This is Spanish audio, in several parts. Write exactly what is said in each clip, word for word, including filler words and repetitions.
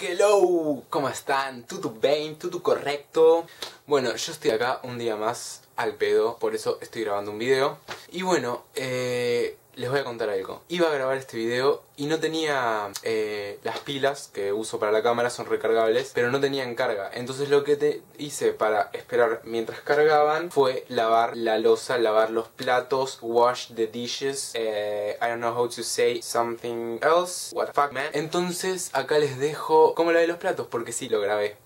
Hello, ¿cómo están? ¿Tutu bien? ¿Tutu correcto? Bueno, yo estoy acá un día más al pedo, por eso estoy grabando un video. Y bueno, eh, les voy a contar algo. Iba a grabar este video y no tenía eh, las pilas que uso para la cámara, son recargables, pero no tenían carga. Entonces lo que te hice para esperar mientras cargaban fue lavar la losa, lavar los platos, wash the dishes, eh, I don't know how to say something else, what the fuck man. Entonces acá les dejo cómo lavé los platos, porque sí, lo grabé.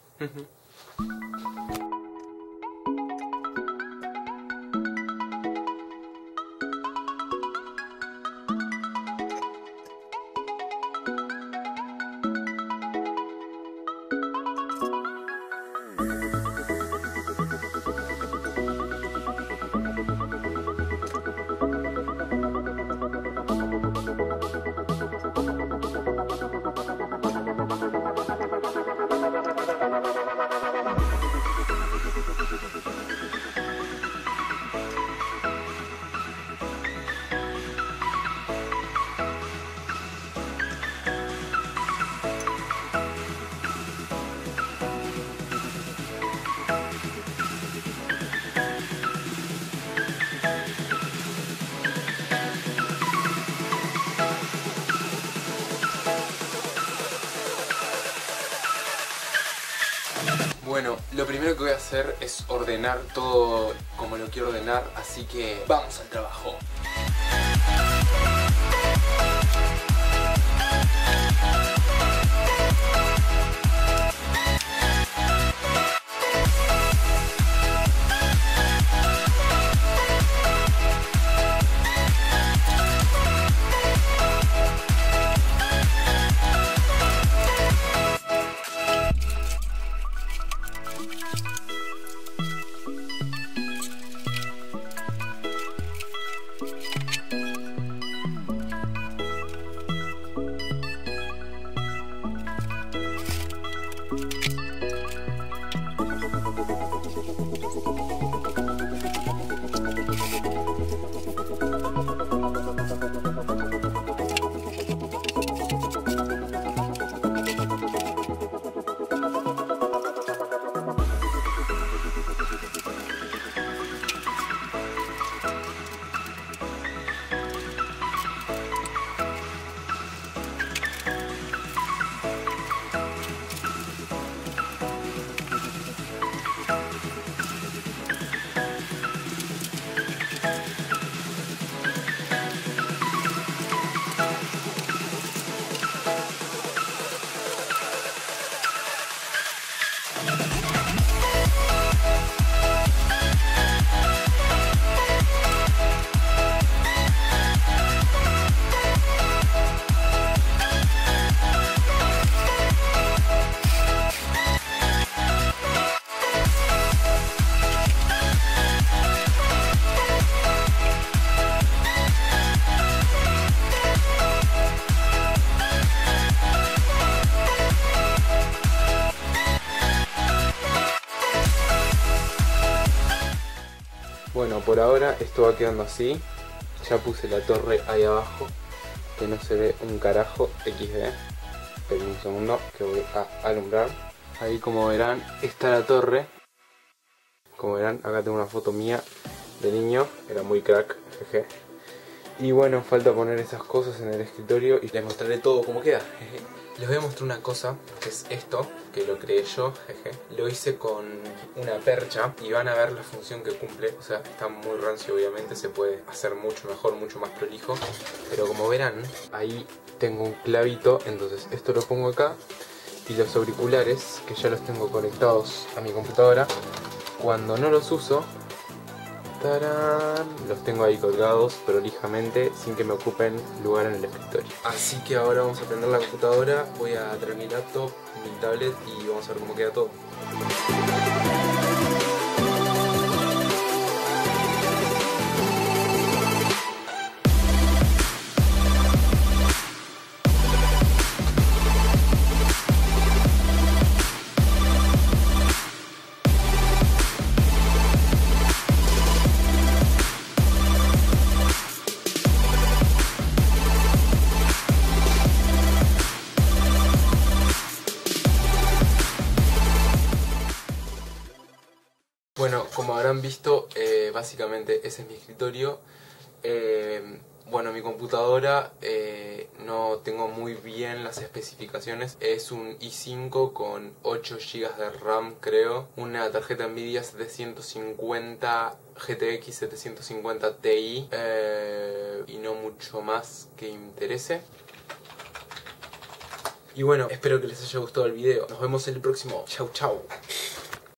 Bueno, lo primero que voy a hacer es ordenar todo como lo quiero ordenar, así que vamos al trabajo. Bueno, por ahora esto va quedando así. Ya puse la torre ahí abajo, que no se ve un carajo, equis de. Esperen un segundo que voy a alumbrar. Ahí, como verán, está la torre. Como verán, acá tengo una foto mía de niño. Era muy crack, jeje. Y bueno, falta poner esas cosas en el escritorio y les mostraré todo como queda, jeje. Les voy a mostrar una cosa, que es esto, que lo creé yo, jeje. Lo hice con una percha y van a ver la función que cumple. O sea, está muy rancio, obviamente, se puede hacer mucho mejor, mucho más prolijo. Pero como verán, ahí tengo un clavito, entonces esto lo pongo acá. Y los auriculares, que ya los tengo conectados a mi computadora, cuando no los uso, ¡tarán! Los tengo ahí colgados prolijamente, sin que me ocupen lugar en el escritorio. Así que ahora vamos a prender la computadora, voy a traer mi laptop, mi tablet y vamos a ver cómo queda todo. como habrán visto, eh, básicamente ese es mi escritorio. Eh, bueno, mi computadora eh, no tengo muy bien las especificaciones. Es un i cinco con ocho gigas de RAM, creo. Una tarjeta NVIDIA setecientos cincuenta G T X setecientos cincuenta Ti. Eh, y no mucho más que interese. Y bueno, espero que les haya gustado el video. Nos vemos en el próximo. Chau, chau.